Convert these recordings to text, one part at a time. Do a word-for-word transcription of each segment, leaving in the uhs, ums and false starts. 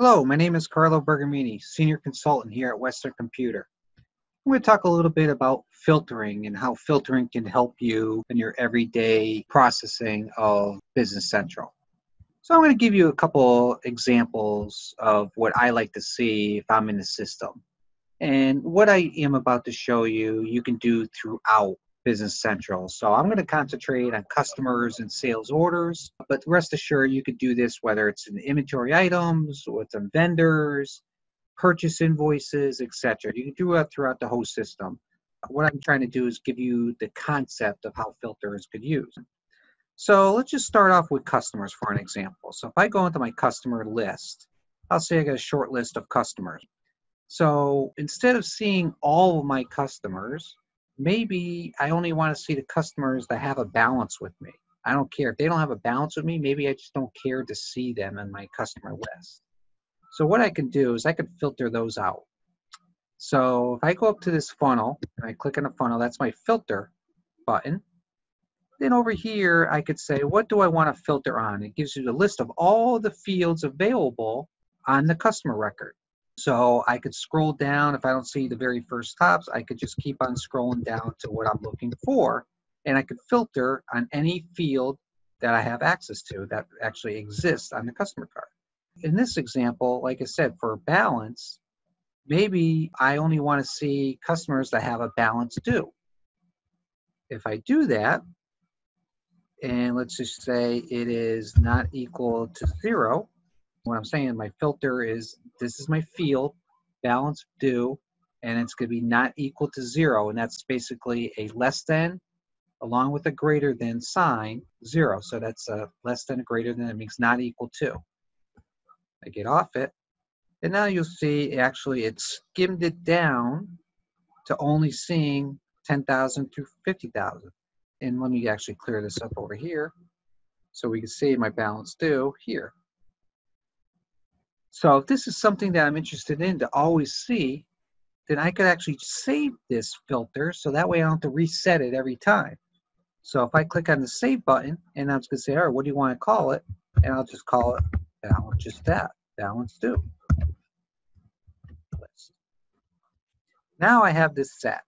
Hello, my name is Carlo Bergamini, Senior Consultant here at Western Computer. I'm going to talk a little bit about filtering and how filtering can help you in your everyday processing of Business Central. So I'm going to give you a couple examples of what I like to see if I'm in the system. And what I am about to show you, you can do throughout Business Central. So I'm going to concentrate on customers and sales orders, but rest assured you could do this whether it's in inventory items, or it's in vendors, purchase invoices, et cetera. You can do it throughout the whole system. What I'm trying to do is give you the concept of how filters could use. So let's just start off with customers for an example. So if I go into my customer list, I'll say I got a short list of customers. So instead of seeing all of my customers, maybe I only want to see the customers that have a balance with me. I don't care. If they don't have a balance with me, maybe I just don't care to see them in my customer list. So what I can do is I can filter those out. So if I go up to this funnel and I click on the funnel, that's my filter button. Then over here, I could say, what do I want to filter on? It gives you the list of all the fields available on the customer record. So I could scroll down. If I don't see the very first tops, I could just keep on scrolling down to what I'm looking for. And I could filter on any field that I have access to that actually exists on the customer card. In this example, like I said, for balance, maybe I only want to see customers that have a balance due. If I do that, and let's just say it is not equal to zero, what I'm saying, my filter is, this is my field, balance due, and it's going to be not equal to zero. And that's basically a less than along with a greater than sign, zero. So that's a less than, a greater than, it makes not equal to. I get off it. And now you'll see, actually, it skimmed it down to only seeing ten thousand through fifty thousand. And let me actually clear this up over here so we can see my balance due here. So if this is something that I'm interested in to always see, then I could actually save this filter so that way I don't have to reset it every time. So if I click on the save button, and I'm just going to say, all right, what do you want to call it? And I'll just call it balance, just that, balance due. Now I have this set.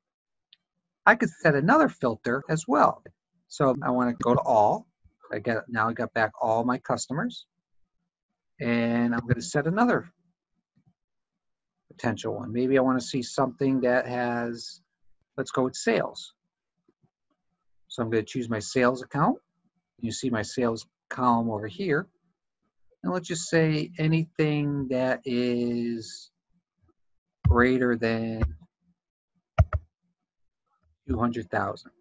I could set another filter as well. So I want to go to all. I got, now I got back all my customers. And I'm going to set another potential one. Maybe I want to see something that has, let's go with sales. So I'm going to choose my sales account. You see my sales column over here. And let's just say anything that is greater than two hundred thousand.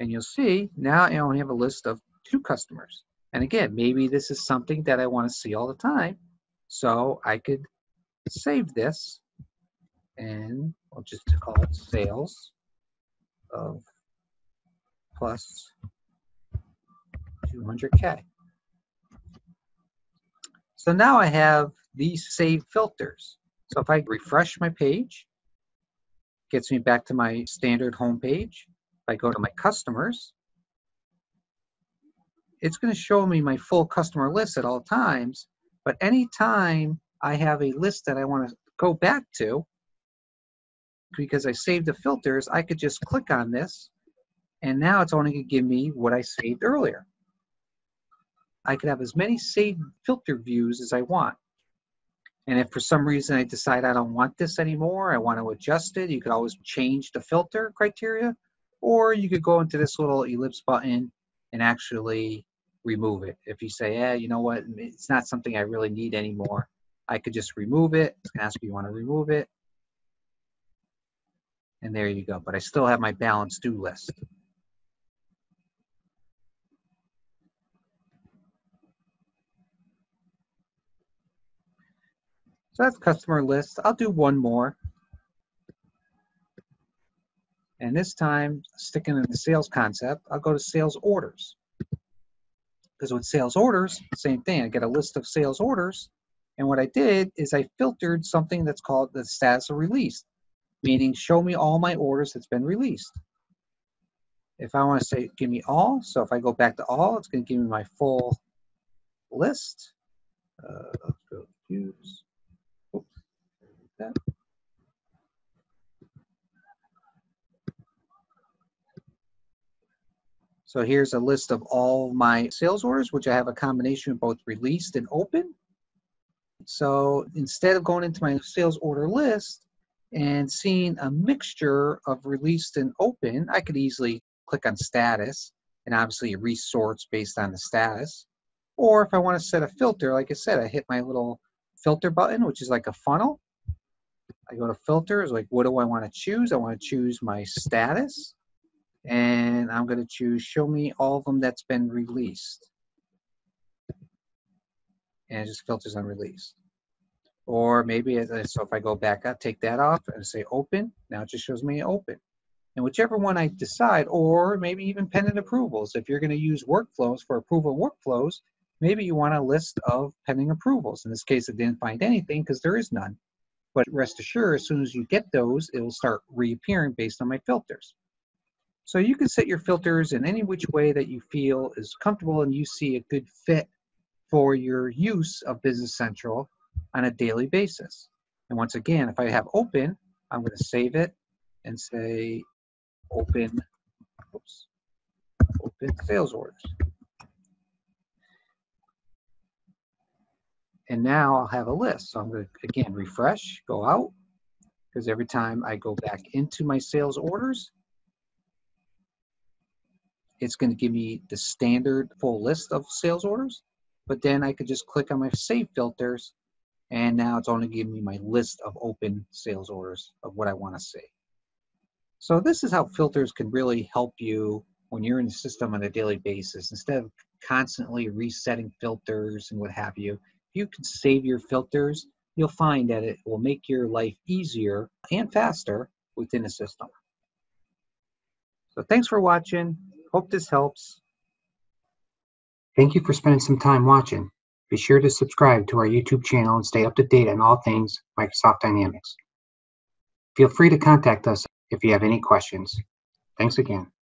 And you'll see now I only have a list of two customers. And again, maybe this is something that I want to see all the time. So I could save this and we'll just call it sales of plus two hundred K. So now I have these saved filters. So if I refresh my page, it gets me back to my standard home page. If I go to my customers, it's going to show me my full customer list at all times, but anytime I have a list that I want to go back to, because I saved the filters, I could just click on this, and now it's only going to give me what I saved earlier. I could have as many saved filter views as I want. And if for some reason I decide I don't want this anymore, I want to adjust it, you could always change the filter criteria, or you could go into this little ellipse button and actually remove it. If you say, yeah, you know what, it's not something I really need anymore, I could just remove it. It's gonna ask me, you wanna remove it? And there you go, but I still have my balance due list. So that's customer list. I'll do one more. And this time, sticking in the sales concept, I'll go to sales orders. Because with sales orders, same thing. I get a list of sales orders. And what I did is I filtered something that's called the status of release, meaning show me all my orders that's been released. If I want to say, give me all, so if I go back to all, it's going to give me my full list. uh, Australian Jews. Oops, that. So here's a list of all my sales orders, which I have a combination of both released and open. So instead of going into my sales order list and seeing a mixture of released and open, I could easily click on status, and obviously it resorts based on the status. Or if I want to set a filter, like I said, I hit my little filter button, which is like a funnel. I go to filters, like what do I want to choose? I want to choose my status, and I'm going to choose show me all of them that's been released. And it just filters on released. Or maybe, as I, so if I go back up, take that off and say open, now it just shows me open. And whichever one I decide, or maybe even pending approvals. If you're going to use workflows for approval workflows, maybe you want a list of pending approvals. In this case, it didn't find anything because there is none. But rest assured, as soon as you get those, it will start reappearing based on my filters. So you can set your filters in any which way that you feel is comfortable and you see a good fit for your use of Business Central on a daily basis. And once again, if I have open, I'm going to save it and say open, oops, open sales orders. And now I'll have a list. So I'm going to, again, refresh, go out, because every time I go back into my sales orders, it's going to give me the standard full list of sales orders. But then I could just click on my save filters, and now it's only giving me my list of open sales orders of what I want to see. So this is how filters can really help you when you're in the system on a daily basis. Instead of constantly resetting filters and what have you, if you can save your filters, you'll find that it will make your life easier and faster within the system. So thanks for watching. Hope this helps. Thank you for spending some time watching. Be sure to subscribe to our YouTube channel and stay up to date on all things Microsoft Dynamics. Feel free to contact us if you have any questions. Thanks again.